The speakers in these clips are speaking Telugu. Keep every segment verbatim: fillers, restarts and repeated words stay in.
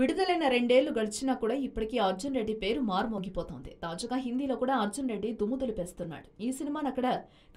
విడుదలైన రెండేళ్లు గడిచినా కూడా ఇప్పటికీ అర్జున్ రెడ్డి పేరు మార్మోగిపోతోంది. తాజాగా హిందీలో కూడా అర్జున్ రెడ్డి దుమ్ము దులిపేస్తున్నాడు. ఈ సినిమాను అక్కడ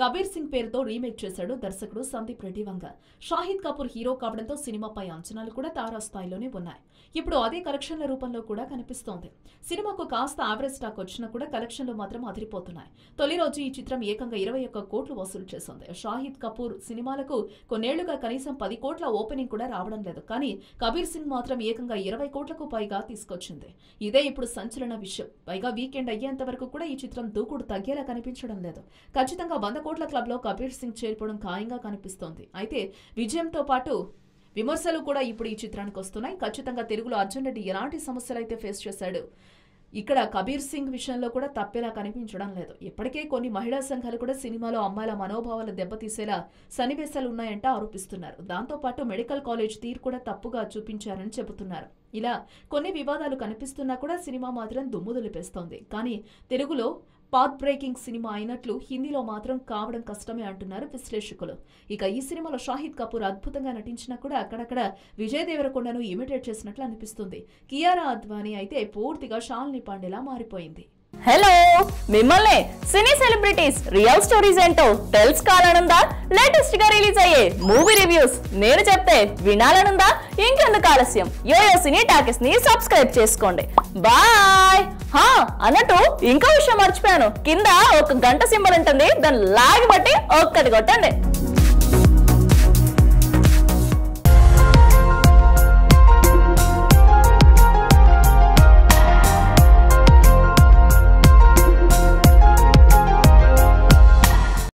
కబీర్ సింగ్ పేరుతో రీమేక్ చేశాడు దర్శకుడు సందీప్ రెడ్డి వంగ. షాహిద్ కపూర్ హీరో కావడంతో సినిమాపై అంచనాలు కూడా తారాస్థాయిలోనే ఉన్నాయి. ఇప్పుడు అదే కలెక్షన్ల రూపంలో కూడా కనిపిస్తోంది. సినిమాకు కాస్త యావరేజ్ స్టాక్ వచ్చినా కూడా కలెక్షన్లు మాత్రం అదిరిపోతున్నాయి. తొలి రోజు ఈ చిత్రం ఏకంగా ఇరవై ఒక్క కోట్లు వసూలు చేసింది. షాహిద్ కపూర్ సినిమాలకు కొన్నేళ్లుగా కనీసం పది కోట్ల ఓపెనింగ్ కూడా రావడం లేదు. కానీ కబీర్ సింగ్ మాత్రం ఏకంగా ఇరవై కోట్లకు పైగా తీసుకొచ్చింది. ఇదే ఇప్పుడు సంచలన విషయం. పైగా వీకెండ్ అయ్యేంత వరకు కూడా ఈ చిత్రం దూకుడు తగ్గేలా కనిపించడం లేదు. ఖచ్చితంగా వంద కోట్ల క్లబ్లో కబీర్ సింగ్ చేరిపోవడం ఖాయంగా కనిపిస్తోంది. అయితే విజయంతో పాటు విమర్శలు కూడా ఇప్పుడు ఈ చిత్రానికి వస్తున్నాయి. ఖచ్చితంగా తెలుగులో అర్జున్ రెడ్డి ఎలాంటి సమస్యలు అయితే ఫేస్ చేశాడు, ఇక్కడ కబీర్ సింగ్ విషయంలో కూడా తప్పేలా కనిపించడం లేదు. ఇప్పటికే కొన్ని మహిళా సంఘాలు కూడా సినిమాలో అమ్మాయిల మనోభావాలు దెబ్బతీసేలా సన్నివేశాలు ఉన్నాయంటే ఆరోపిస్తున్నారు. దాంతోపాటు మెడికల్ కాలేజ్ తీరు కూడా తప్పుగా చూపించారని చెబుతున్నారు. ఇలా కొన్ని వివాదాలు కనిపిస్తున్నా కూడా సినిమా మాత్రం దుమ్ము దులిపేస్తోంది. కానీ తెలుగులో పాత్ బ్రేకింగ్ సినిమా అయినట్లు హిందీలో మాత్రం కావడం కష్టమే అంటున్నారు విశ్లేషకులు. ఇక ఈ సినిమాలో షాహిద్ కపూర్ అద్భుతంగా నటించినా కూడా అక్కడక్కడ విజయ్ దేవరకొండను ఇమిటేట్ చేసినట్లు అనిపిస్తుంది. కియారా అద్వానీ అయితే పూర్తిగా షాలిని పాండేలా మారిపోయింది. హలో, మిమ్మల్ని సినీ సెలబ్రిటీస్ రియల్ స్టోరీస్ ఏంటో తెలుసుకోవాలనుందా? లేటెస్ట్ గా రిలీజ్ అయ్యే మూవీ రివ్యూస్ నేను చెప్తే వినాలనుందా? ఇంకెందుకు ఆలస్యం, యోయో సినీ టాకీస్ ని సబ్స్క్రైబ్ చేసుకోండి. బాయ్. హా, అన్నట్టు ఇంకో విషయం మర్చిపోయాను. కింద ఒక గంట సింబల్ ఉంటుంది, దాన్ని లాగి బట్టి ఒక్కటి కొట్టండి.